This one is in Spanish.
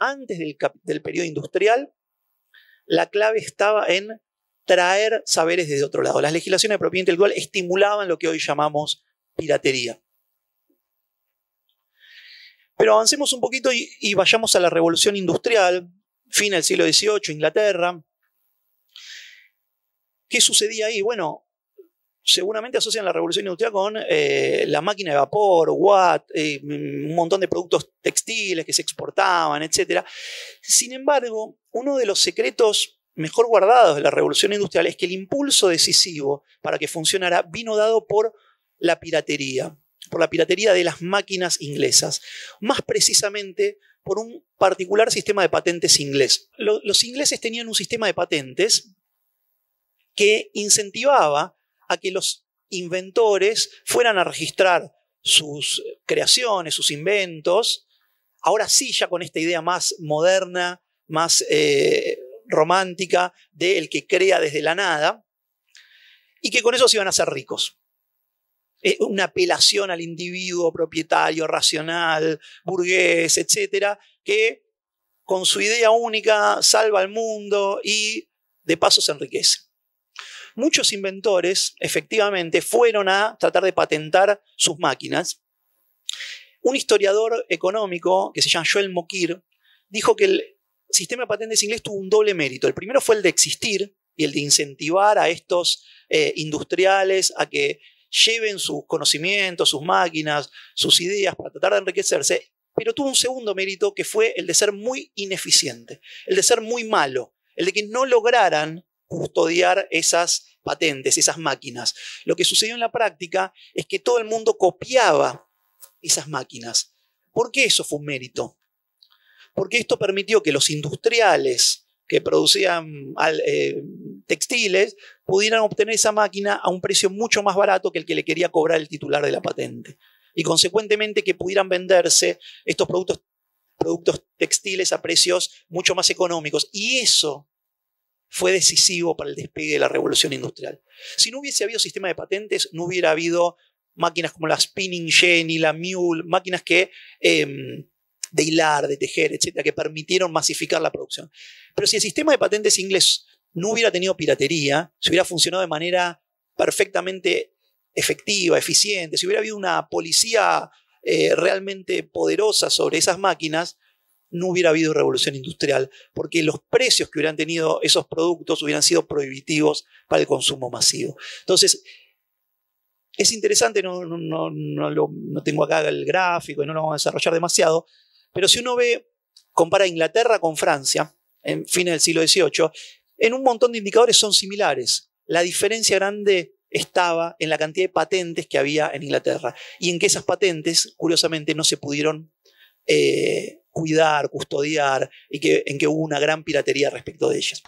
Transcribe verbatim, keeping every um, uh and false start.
Antes del, del periodo industrial, la clave estaba en traer saberes desde otro lado. Las legislaciones de propiedad intelectual estimulaban lo que hoy llamamos piratería. Pero avancemos un poquito y, y vayamos a la revolución industrial, fin del siglo dieciocho, Inglaterra. ¿Qué sucedía ahí? Bueno, seguramente asocian la revolución industrial con eh, la máquina de vapor, Watt, eh, un montón de productos textiles que se exportaban, etcétera. Sin embargo, uno de los secretos mejor guardados de la revolución industrial es que el impulso decisivo para que funcionara vino dado por la piratería. por la piratería de las máquinas inglesas, más precisamente por un particular sistema de patentes inglés. Lo, los ingleses tenían un sistema de patentes que incentivaba a que los inventores fueran a registrar sus creaciones, sus inventos, ahora sí ya con esta idea más moderna, más eh, romántica del que crea desde la nada, y que con eso se iban a hacer ricos. Una apelación al individuo propietario, racional, burgués, etcétera, que con su idea única salva al mundo y de paso se enriquece. Muchos inventores efectivamente fueron a tratar de patentar sus máquinas. Un historiador económico que se llama Joel Mokyr dijo que el sistema de patentes inglés tuvo un doble mérito. El primero fue el de existir y el de incentivar a estos eh, industriales a que lleven sus conocimientos, sus máquinas, sus ideas para tratar de enriquecerse, pero tuvo un segundo mérito que fue el de ser muy ineficiente, el de ser muy malo, el de que no lograran custodiar esas patentes, esas máquinas. Lo que sucedió en la práctica es que todo el mundo copiaba esas máquinas. ¿Por qué eso fue un mérito? Porque esto permitió que los industriales que producían eh, textiles, pudieran obtener esa máquina a un precio mucho más barato que el que le quería cobrar el titular de la patente. Y consecuentemente que pudieran venderse estos productos, productos textiles a precios mucho más económicos. Y eso fue decisivo para el despegue de la revolución industrial. Si no hubiese habido sistema de patentes, no hubiera habido máquinas como la Spinning Jenny, la Mule, máquinas que... Eh, de hilar, de tejer, etcétera, que permitieron masificar la producción. Pero si el sistema de patentes inglés no hubiera tenido piratería, si hubiera funcionado de manera perfectamente efectiva, eficiente, si hubiera habido una policía eh, realmente poderosa sobre esas máquinas, no hubiera habido revolución industrial, porque los precios que hubieran tenido esos productos hubieran sido prohibitivos para el consumo masivo. Entonces, es interesante, no, no, no, no, lo, no tengo acá el gráfico y no lo vamos a desarrollar demasiado, pero si uno ve, compara Inglaterra con Francia, en fines del siglo dieciocho, en un montón de indicadores son similares. La diferencia grande estaba en la cantidad de patentes que había en Inglaterra y en que esas patentes, curiosamente, no se pudieron eh, cuidar, custodiar y que, en que hubo una gran piratería respecto de ellas.